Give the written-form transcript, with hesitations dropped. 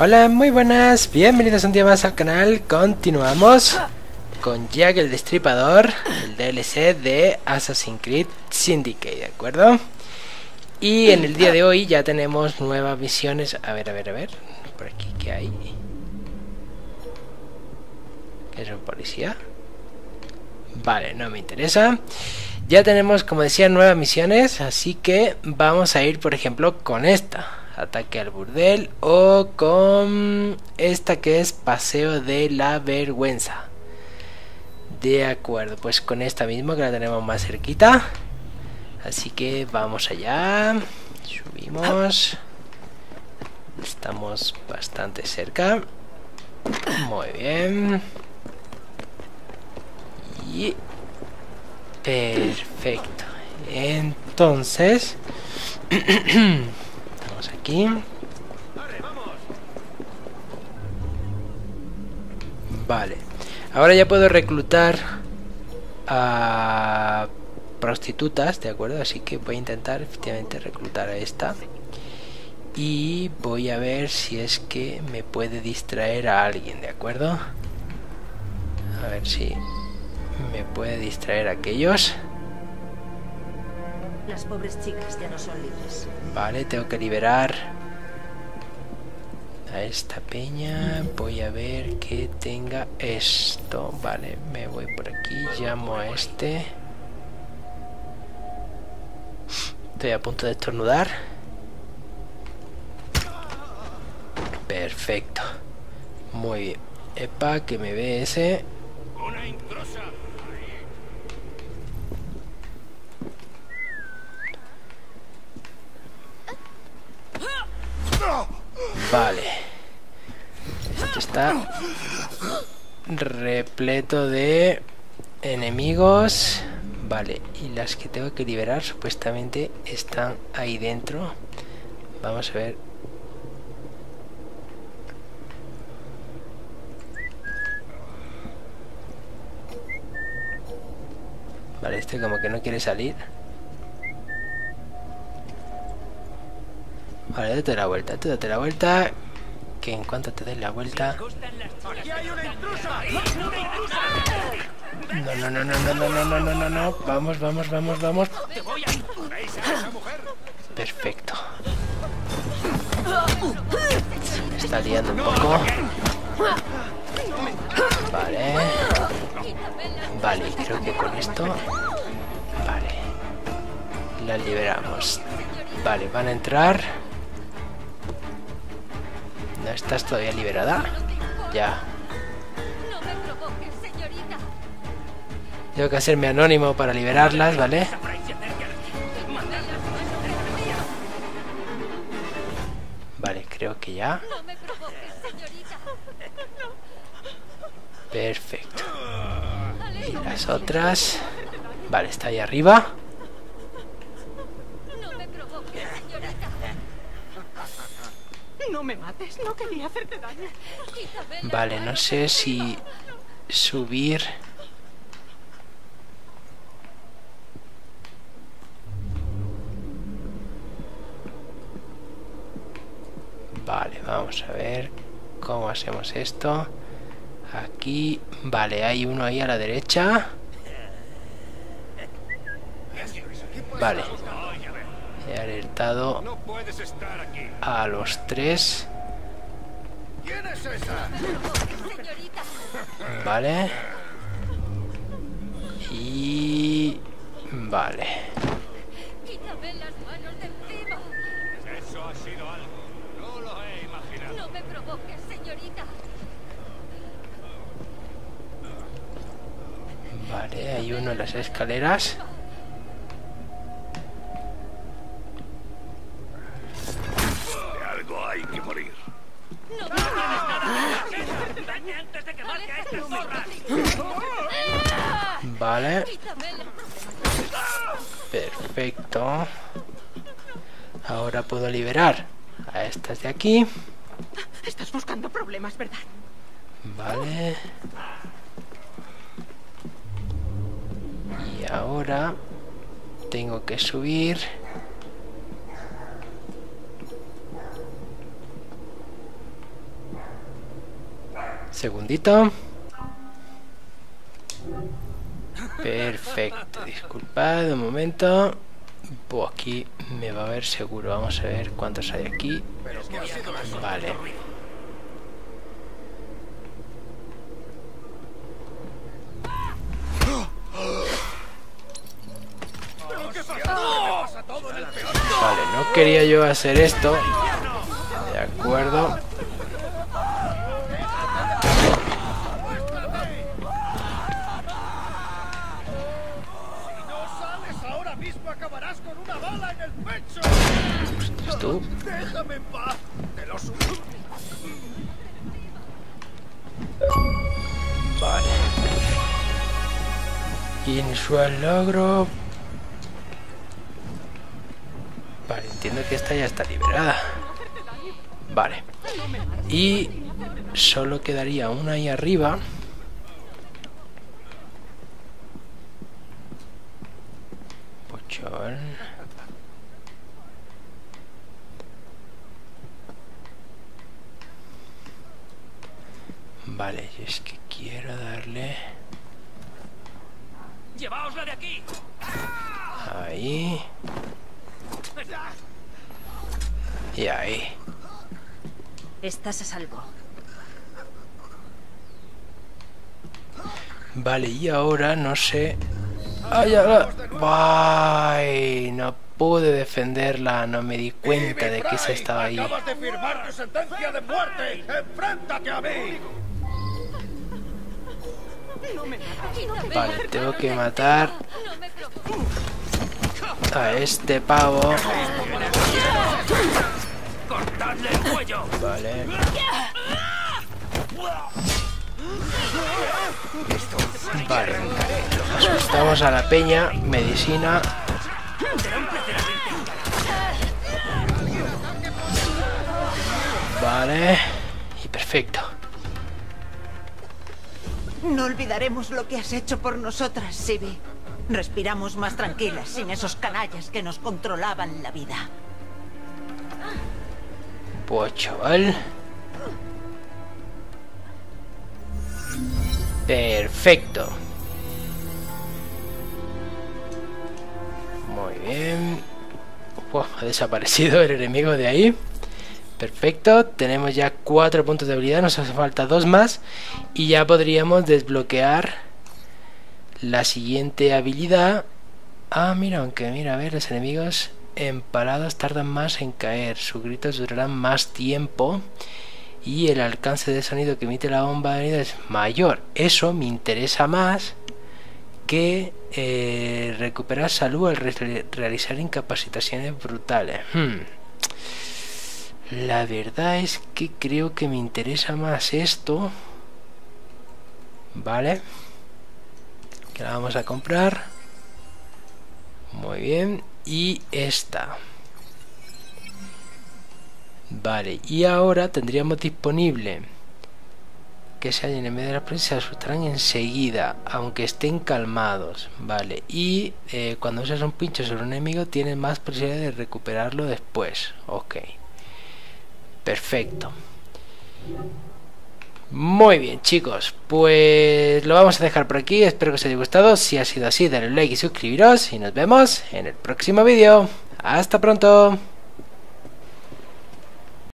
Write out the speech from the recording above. Hola, muy buenas, bienvenidos un día más al canal. Continuamos con Jack el Destripador, el DLC de Assassin's Creed Syndicate, ¿de acuerdo? Y en el día de hoy ya tenemos nuevas misiones. A ver, por aquí, ¿qué hay? ¿Qué es un policía? Vale, no me interesa. Ya tenemos, como decía, nuevas misiones, así que vamos a ir, por ejemplo, con esta. Ataque al burdel, o con esta que es paseo de la vergüenza. De acuerdo, pues con esta misma que la tenemos más cerquita. Así que vamos allá. Subimos. Estamos bastante cerca. Muy bien. Y perfecto. Entonces... aquí. Vale, ahora ya puedo reclutar a prostitutas, ¿de acuerdo? Así que voy a intentar efectivamente reclutar a esta. Y voy a ver si es que me puede distraer a alguien, ¿de acuerdo? A ver si me puede distraer a aquellos. Las pobres chicas ya no son libres. Vale, tengo que liberar a esta peña. Voy a ver que tenga esto. Vale, me voy por aquí. Llamo a este. Estoy a punto de estornudar. Perfecto. Muy bien. Epa, que me ve ese. Una intrusa. Vale, esto está repleto de enemigos. Vale, y las que tengo que liberar supuestamente están ahí dentro. Vamos a ver. Vale, este como que no quiere salir. Vale, date la vuelta, tú date la vuelta. Que en cuanto te des la vuelta... No. Vamos. Perfecto. Se me está liando un poco. Vale. Vale, creo que con esto... Vale. La liberamos. Vale, van a entrar... ¿Estás todavía liberada? Ya. Tengo que hacerme anónimo para liberarlas, ¿vale? Vale, creo que ya. Perfecto. Y las otras... Vale, está ahí arriba. No me mates, no quería hacerte daño. Vale, no sé si subir. Vale, vamos a ver cómo hacemos esto. Aquí, vale, hay uno ahí a la derecha. Vale. He alertado a los tres. Vale. Y... Vale. Vale, hay uno en las escaleras. Vale. Perfecto. Ahora puedo liberar a estas de aquí. Estás buscando problemas, ¿verdad? Vale. Y ahora tengo que subir. Segundito. Perfecto, disculpad un momento. Pues aquí me va a ver seguro. Vamos a ver cuántos hay aquí. Vale. Vale, no quería yo hacer esto. De acuerdo. Tú. Déjame en paz. Te lo subo. Vale. Inusual logro. Vale, entiendo que esta ya está liberada. Vale. Y solo quedaría una ahí arriba. Pochón. Vale, es que quiero darle. Llevaosla de aquí. Ahí. Y ahí. Estás a salvo. Vale, y ahora no sé. ¡Ay, ahora! ¡Ay! No pude defenderla, no me di cuenta de que esa estaba ahí. Acabas de firmar tu sentencia de muerte. ¡Enfréntate a mí! Vale, tengo que matar a este pavo. Vale. Vale. Asustamos a la peña. Medicina. Vale. Y perfecto. No olvidaremos lo que has hecho por nosotras, Sibi. Respiramos más tranquilas sin esos canallas que nos controlaban la vida. Pues, chaval. Perfecto. Muy bien. Uf, ha desaparecido el enemigo de ahí. Perfecto, tenemos ya 4 puntos de habilidad, nos hace falta 2 más y ya podríamos desbloquear la siguiente habilidad. Ah, mira, aunque mira, a ver, los enemigos empalados tardan más en caer, sus gritos durarán más tiempo y el alcance de sonido que emite la bomba de sonido es mayor. Eso me interesa más que recuperar salud al realizar incapacitaciones brutales. La verdad es que creo que me interesa más esto. Vale. Que la vamos a comprar. Muy bien. Y esta. Vale. Y ahora tendríamos disponible que se hallen en medio de las presas, se asustarán enseguida, aunque estén calmados. Vale. Y cuando usas un pincho sobre un enemigo, tienes más posibilidad de recuperarlo después. Ok. Perfecto. Muy bien, chicos. Pues lo vamos a dejar por aquí. Espero que os haya gustado. Si ha sido así, dale like y suscribiros. Y nos vemos en el próximo vídeo. Hasta pronto.